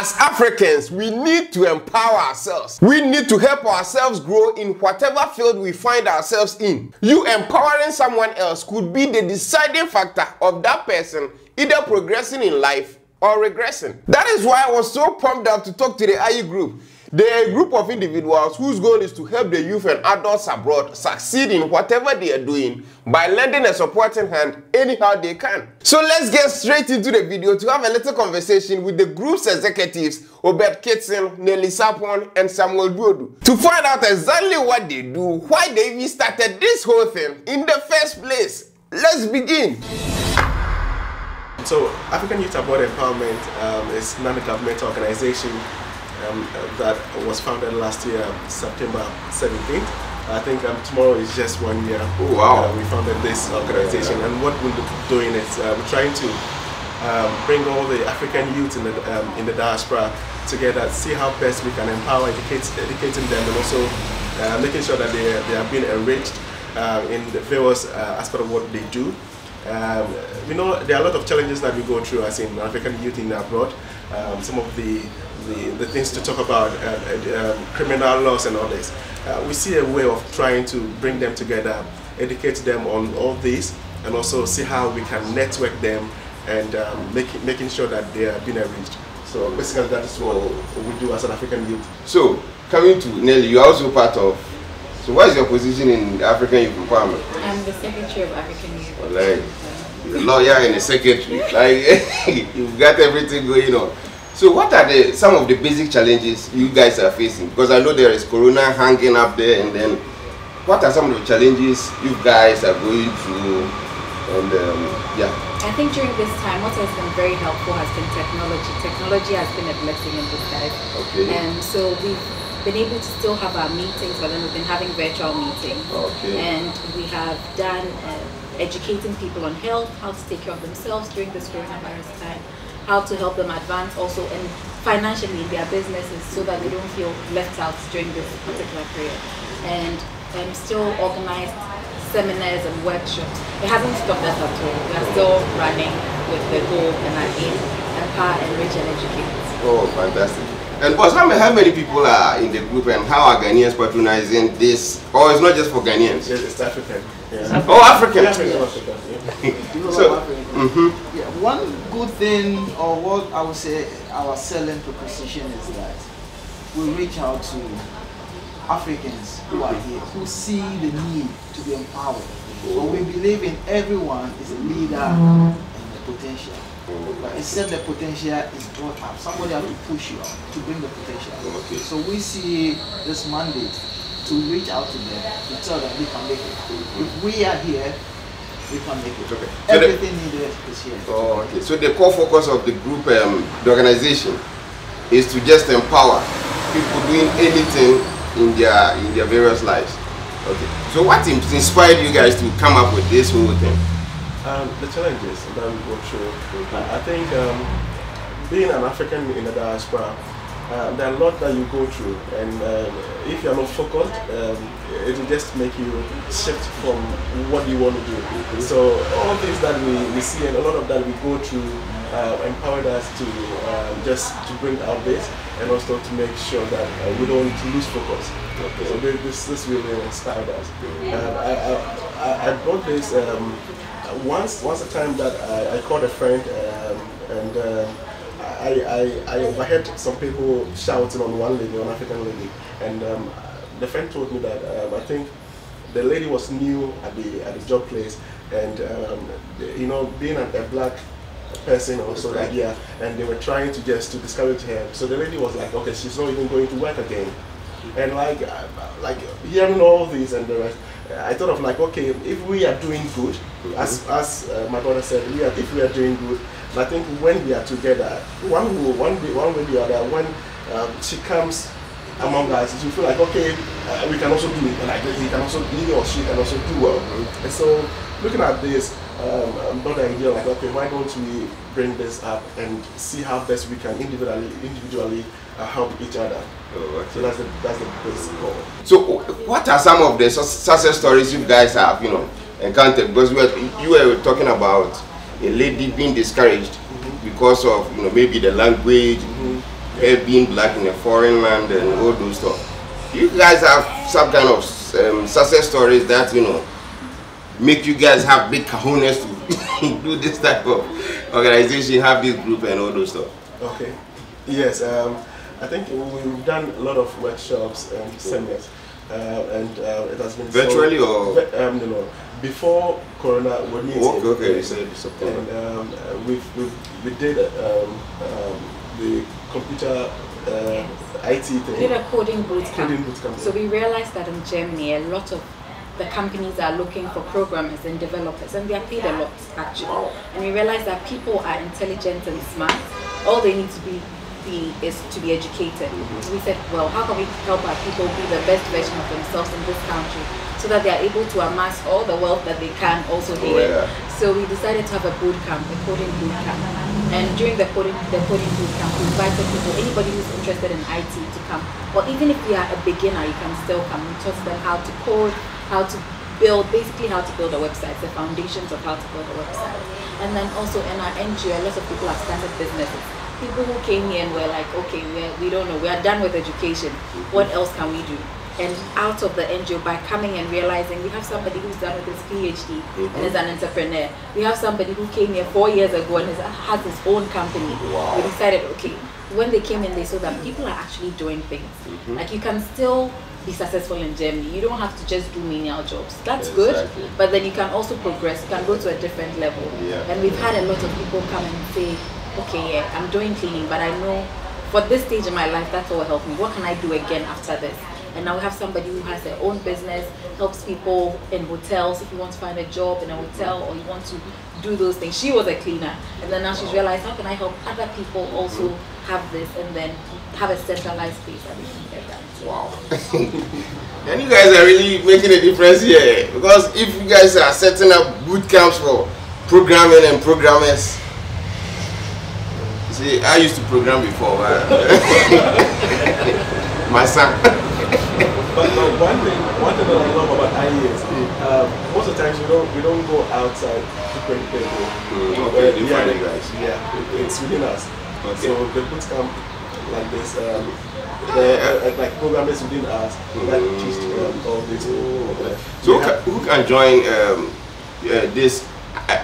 As Africans, we need to empower ourselves. We need to help ourselves grow in whatever field we find ourselves in. You empowering someone else could be the deciding factor of that person either progressing in life or regressing. That is why I was so pumped up to talk to the IE group. They're a group of individuals whose goal is to help the youth and adults abroad succeed in whatever they are doing by lending a supporting hand anyhow they can. So let's get straight into the video to have a little conversation with the group's executives, Obed Kitson, Nelly Sarpong, and Samuel Duodu, to find out exactly what they do, why they even started this whole thing in the first place. Let's begin. So African Youth Abroad Empowerment is a non-governmental organization that was founded last year, September 17th. I think tomorrow is just 1 year. Oh, wow. We founded this organization, and what we're doing is we're trying to bring all the African youth in the diaspora together, see how best we can empower, educating them, and also making sure that they are being enriched in the various aspects of what they do. We know there are a lot of challenges that we go through as in African youth in abroad. Some of the things to talk about, criminal laws and all this. We see a way of trying to bring them together, educate them on all this, and also see how we can network them and making sure that they are being enriched. So basically that is what we do as an African youth. So coming to Nelly, you are also part of, so what is your position in the African Youth Department? I'm the Secretary of African Youth. Well, like, you're a lawyer and a secretary. Like, you've got everything going on. So what are some of the basic challenges you guys are facing? Because I know there is Corona hanging up there, and then what are some of the challenges you guys are going through? And yeah. I think during this time, what has been very helpful has been technology. Technology has been a blessing in disguise. Okay. And so we've been able to still have our meetings, but then we've been having virtual meetings. Okay. And we have done educating people on health, how to take care of themselves during this coronavirus time, how to help them advance also and financially in their businesses so that they don't feel left out during this particular period. And still organized seminars and workshops. It hasn't stopped us at all. We are still running with the goal and our aim, empower, enrich and educate. Oh, fantastic. And boss, how many people are in the group, and how are Ghanaians patronizing this? Oh, it's not just for Ghanaians. Yes, it's African. Yeah. Oh, African. Yeah, African. Yeah. So, yeah, one good thing, or what I would say, our selling proposition is that we reach out to Africans who are here, who see the need to be empowered. But we believe in everyone is a leader and the potential. But except the potential is brought up, somebody has to push you up to bring the potential. Okay. So we see this mandate to reach out to them to tell them we can make it. If we are here, we can make it. Okay. Everything needed is here. Oh, okay. So the core focus of the group, the organization, is to just empower people doing anything in their various lives. Okay. So what inspired you guys to come up with this whole thing? The challenges that we go through. I think being an African in the diaspora, there are a lot that you go through, and if you are not focused, it will just make you shift from what you want to do. So all things that we see and a lot of that we go through empowered us to just to bring our base and also to make sure that we don't lose focus. Okay. So this really inspired us. I brought this. Once a time that I called a friend and I overheard some people shouting on one lady, on African lady, and the friend told me that I think the lady was new at the job place, and you know, being a black person also that idea, and they were trying to just to discourage her. So the lady was like, okay, she's not even going to work again, and like hearing all this and the rest. I thought of like, okay, if we are doing good, as my brother said, if we are doing good, I think when we are together, one way or the other, when she comes among us, you feel like, okay, we can also do it, like he can also, he or she can also do well. And so looking at this, I'm not an idea like, okay, why don't we bring this up and see how best we can individually help each other. Oh, okay. So that's the basic goal. So what are some of the success stories you guys have, you know, encountered? Because you were talking about a lady being discouraged because of, you know, maybe the language, being black in a foreign land and all those stuff. You guys have some kind of success stories that, you know, make you guys have big cojones to do this type of organization, have this group and all those stuff. Okay. Yes, I think we've done a lot of workshops and seminars, and it has been virtually so, or no, before Corona. What needs okay, and we did the computer. IT thing. We did a coding bootcamp. So we realized that in Germany, a lot of the companies are looking for programmers and developers, and they are paid a lot actually. And we realized that people are intelligent and smart. All they need to be is to be educated. So we said, well, how can we help our people be the best version of themselves in this country, so that they are able to amass all the wealth that they can also gain? So we decided to have a boot camp, a coding boot camp. And during the coding boot camp, we invited people, anybody who's interested in IT, to come. Or even if you are a beginner, you can still come. We taught them how to code, how to build, basically how to build a website, the foundations of how to build a website. And then also in our NGO, a lot of people have started businesses. People who came here and were like, okay, we don't know, we are done with education. What else can we do? And out of the NGO, by coming and realizing we have somebody who's done with his PhD and is an entrepreneur. We have somebody who came here 4 years ago and has his own company. We decided, okay, when they came in, they saw that people are actually doing things. Like, you can still be successful in Germany. You don't have to just do menial jobs. That's good, but then you can also progress. You can go to a different level. And we've had a lot of people come and say, okay, yeah, I'm doing cleaning, but I know for this stage in my life, that's what will help me. What can I do again after this? And now we have somebody who has their own business, helps people in hotels. If you want to find a job in a hotel or you want to do those things. She was a cleaner, and then now she's realized, how can I help other people also have this and then have a centralized space? And you guys are really making a difference here, because if you guys are setting up boot camps for programming and programmers, you see, I used to program before, my son. But one thing that I love about IE is most of the times we don't go outside to bring people. It's within us. So the boot camp like this, like programmers within us that teach all this. So who can join this?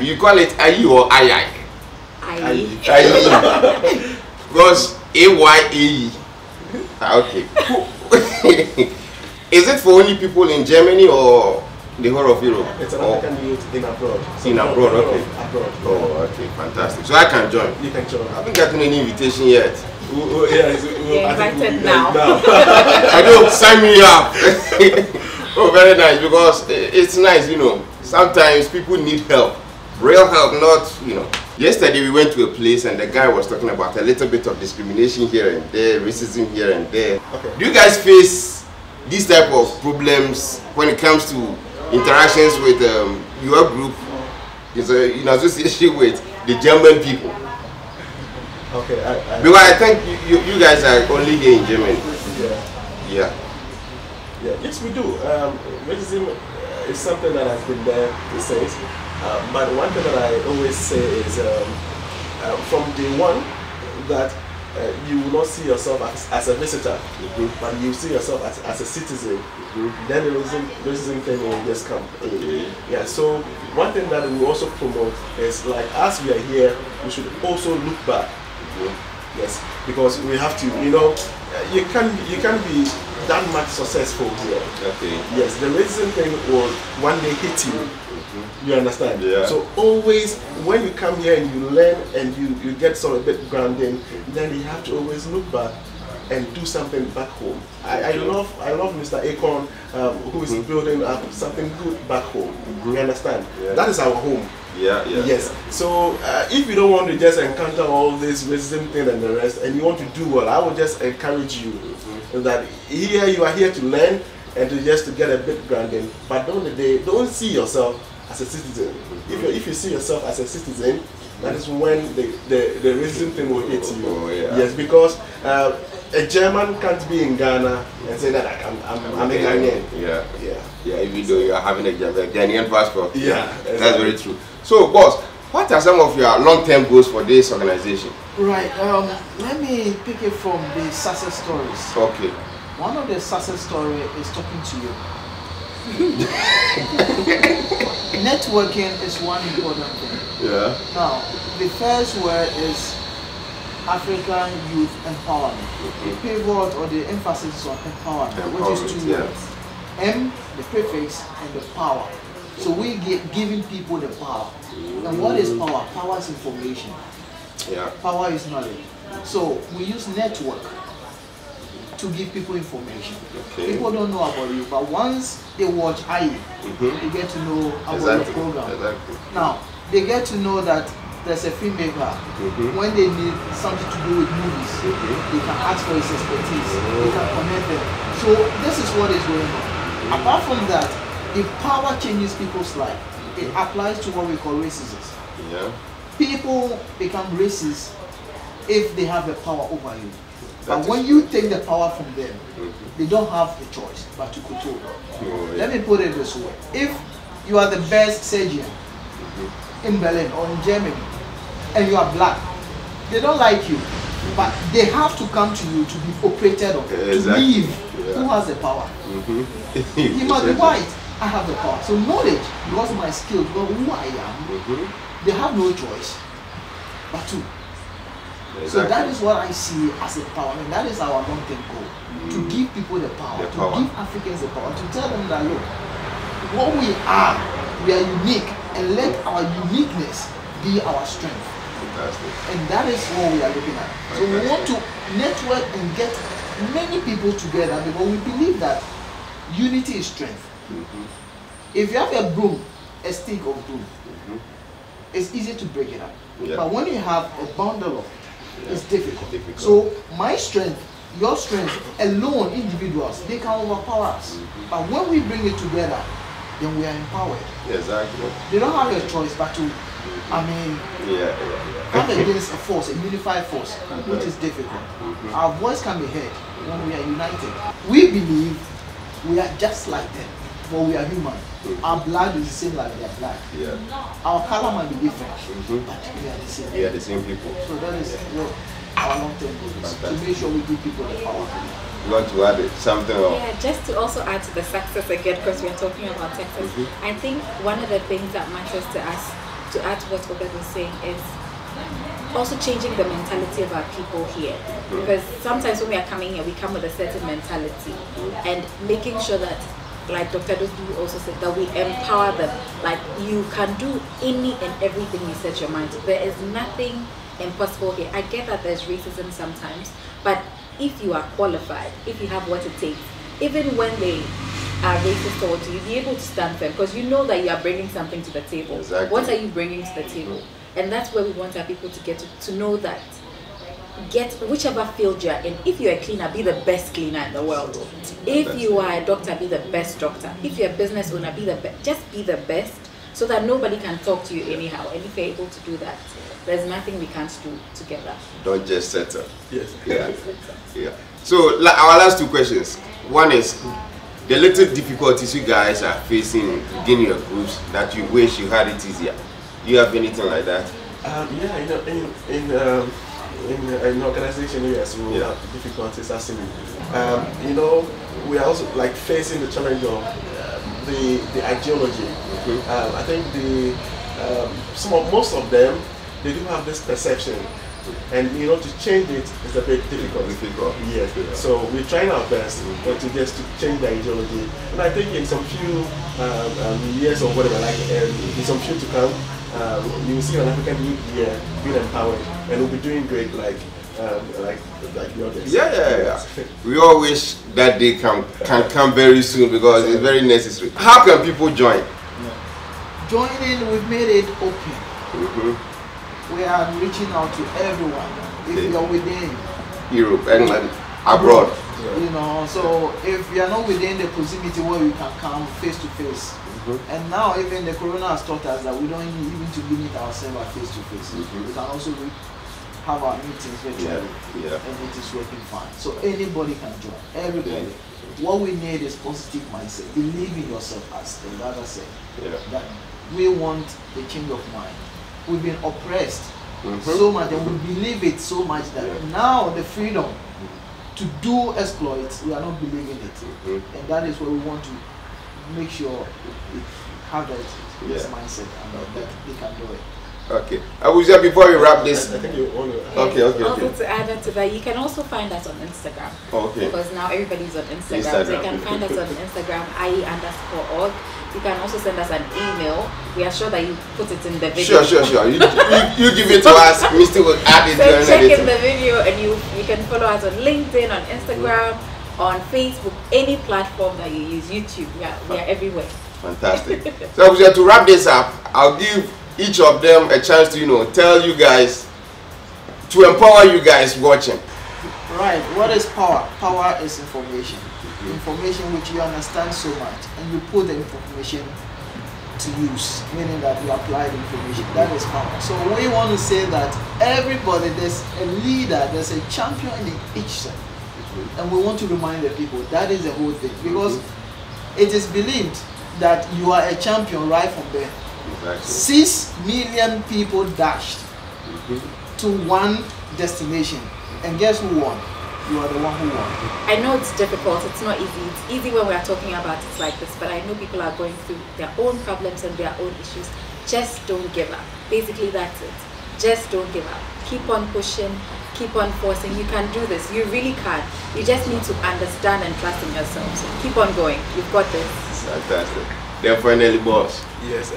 You call it IE or II? IE. Because AYE. Okay. Is it for only people in Germany or the whole of Europe? It's an African youth in abroad. So in abroad, okay. Abroad. Oh, okay, fantastic. So I can join? You can join. I haven't gotten any invitation yet. You're invited now. I know, sign me up. Oh, very nice, because it's nice, you know. Sometimes people need help. Real help, not, you know. Yesterday we went to a place and the guy was talking about a little bit of discrimination here and there, racism here and there. Okay. Do you guys face these type of problems when it comes to interactions with your group in association with the German people? Okay, because I think you guys are only here in Germany. Yeah. Yes, we do. Racism is something that has been there since. But one thing that I always say is from day one that you will not see yourself as a visitor, but you see yourself as a citizen. Then the racism thing will just come. Yeah. So one thing that we also promote is, like, as we are here, we should also look back. Yes, because we have to. You know, you can be that much successful here. Yes, the racism thing will one day hit you. You understand? So always, when you come here and you learn and you get sort of a bit grounding, then you have to always look back and do something back home. I love Mr. Akon, who is building up something good back home. You understand? That is our home. So if you don't want to just encounter all this racism thing and the rest, and you want to do well, I would just encourage you that here you are here to learn and just to get a bit grounded. But don't see yourself as a citizen. If you see yourself as a citizen, that is when the racism thing will hit you. Yes, because a German can't be in Ghana and say that I'm a Ghanaian. Even though you are having a Ghanaian passport. That's very true. So, boss, What are some of your long-term goals for this organization? Right, let me pick it from the success stories. Okay. One of the success stories is talking to you. Networking is one important thing. Yeah. Now, the first word is African Youth Empowerment. The pivot or the emphasis is on empowerment, which is two words. M, the prefix, and the power. So we get giving people the power. And what is power? Power is information. Yeah. Power is knowledge. So we use network to give people information. Okay. People don't know about you, but once they watch IE, they get to know about the program. Exactly. Now, they get to know that there's a filmmaker. When they need something to do with movies, they can ask for his expertise. They can connect them. So this is what is going on. Apart from that, the power changes people's life. It applies to what we call racism. Yeah. People become racist if they have the power over you. But when you take the power from them, they don't have the choice but to control. Let me put it this way. If you are the best surgeon in Berlin or in Germany and you are black, they don't like you. But they have to come to you to be operated on, to leave. Yeah. Who has the power? He must be white. I have the power. So knowledge, because my skills, because who I am, they have no choice but to. So that is what I see as a power, and that is our long-term goal, to give people the power, give Africans the power, to tell them that, look, what we are unique, and let our uniqueness be our strength. Fantastic. And that is what we are looking at. So we want to network and get many people together, because we believe that unity is strength. If you have a broom, a stick of broom, it's easy to break it up. Yeah. But when you have a bundle of it, it's difficult. So my strength, your strength, alone, individuals, they can overpower us. But when we bring it together, then we are empowered. Exactly. They don't have a choice but to, come against a force, a unified force, which is difficult. Our voice can be heard when we are united. We believe we are just like them, but we are human. Our blood is the same like their blood. Yeah. Our color might be different, but we are the same. We are the same people. So that is our long-term goal, to make sure we give people the power. You want to add something? Yeah, just to also add to the success again, because we are talking about success. I think one of the things that matters to us, to add to what Obed was saying, is also changing the mentality of our people here. Because sometimes when we are coming here, we come with a certain mentality, and making sure that, like Dr. Duodu also said, that we empower them. Like, you can do any and everything you set your mind to. There is nothing impossible here. I get that there's racism sometimes, but if you are qualified, if you have what it takes, even when they are racist towards you, you'll be able to stand firm, because you know that you are bringing something to the table. Exactly. What are you bringing to the table? And that's where we want our people to get to know that. Get whichever field you're in. If you're a cleaner, be the best cleaner in the world. If you are a doctor, be the best doctor. If you're a business owner, be the best. Just be the best, so that nobody can talk to you anyhow. And if you're able to do that, there's nothing we can't do together. Don't just settle. Yes. Yeah. Yeah. So our last two questions. One is the little difficulties you guys are facing in your groups that you wish you had it easier. Do you have anything like that? Yeah. You know, in an organization, yes, we have difficulties. You know, we are also like facing the challenge of the ideology. I think most of them, they do have this perception, and you know, to change it is a bit difficult. Yes. Yeah. So we're trying our best to change the ideology, and I think in some few years or whatever, like in some few to come, you will see an African youth here being empowered, and we'll be doing great, like the others. Yeah. We all wish that day can come very soon, because it's very necessary. How can people join? Joining, we've made it open. We are reaching out to everyone, if you are within Europe, England, abroad. You know, so if you are not within the proximity where you can come face to face. And now even the corona has taught us that we don't even to limit ourselves at face to face. We can also have our meetings virtually, and it is working fine. So anybody can join, everybody. What we need is positive mindset. Believe in yourself, as the brother said. That we want a change of mind. we've been oppressed so much, and we believe it so much that now the freedom to do exploits, we are not believing it. And that is where we want to make sure we have that mindset and that they can do it. Okay. Abuja, before we wrap this, I think you want to add. Okay. To add to that, you can also find us on Instagram. Okay. Because now everybody's on Instagram. So you can find us on Instagram, ie_org. You can also send us an email. We are sure that you put it in the video. Sure. You give it to us. We still will add it. So check in the video, and you can follow us on LinkedIn, on Instagram, on Facebook, any platform that you use, YouTube. Yeah, we are everywhere. Fantastic. So Abuja, to wrap this up, I'll give each of them a chance to, you know, tell you guys, to empower you guys watching. Right, what is power? Power is information. Information which you understand so much, and you put the information to use, meaning that you apply the information. That is power. So we want to say that everybody, there's a leader, there's a champion in each side. And we want to remind the people, that is the whole thing. Because it is believed that you are a champion right from there. Exactly. 6 million people dashed to one destination, and guess who won? You are the one who won. I know it's difficult, it's not easy. It's easy when we are talking about it like this, but I know people are going through their own problems and their own issues. Just don't give up. Basically, that's it. Just don't give up. Keep on pushing, keep on forcing. You can do this. You really can. You just need to understand and trust in yourself. So keep on going. You've got this. Fantastic. Therefore, Nelly Boss. Yes,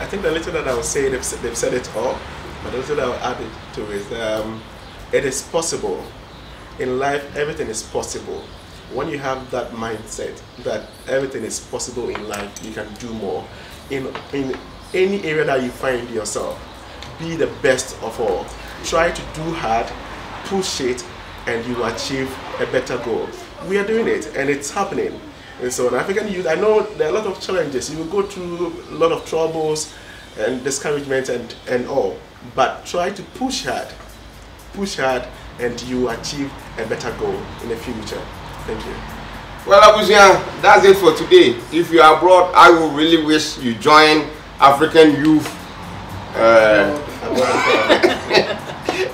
I think the little that I would say, they've said it all, but the little that I would add to it, it is possible. In life, everything is possible. When you have that mindset that everything is possible in life, you can do more. In any area that you find yourself, be the best of all. Try to do hard, push it, and you achieve a better goal. We are doing it, and it's happening. And so in African youth, I know there are a lot of challenges. You will go through a lot of troubles and discouragement and all, but try to push hard. Push hard, and you achieve a better goal in the future. Thank you. Well, Abuja, that's it for today. If you are abroad, I will really wish you join African Youth.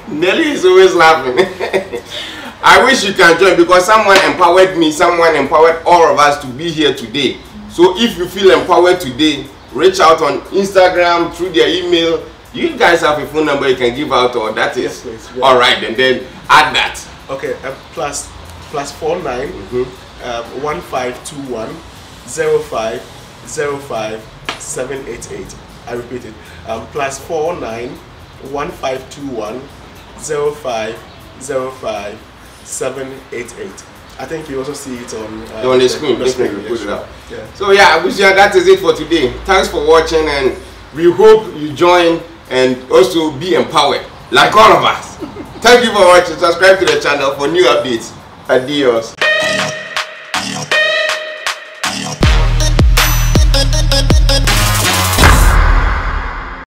Nelly is always laughing. I wish you can join, because someone empowered me, someone empowered all of us to be here today. So if you feel empowered today, reach out on Instagram, through their email. You guys have a phone number you can give out, or that is all right, and then add that. Okay, +49 1521 0505 788. I repeat it. +49 1521 0505 788. I think you also see it on the screen. Definitely put it up. Yeah. So yeah, Abuja, that is it for today. Thanks for watching, and we hope you join and also be empowered, like all of us. Thank you for watching. Subscribe to the channel for new updates. Adios.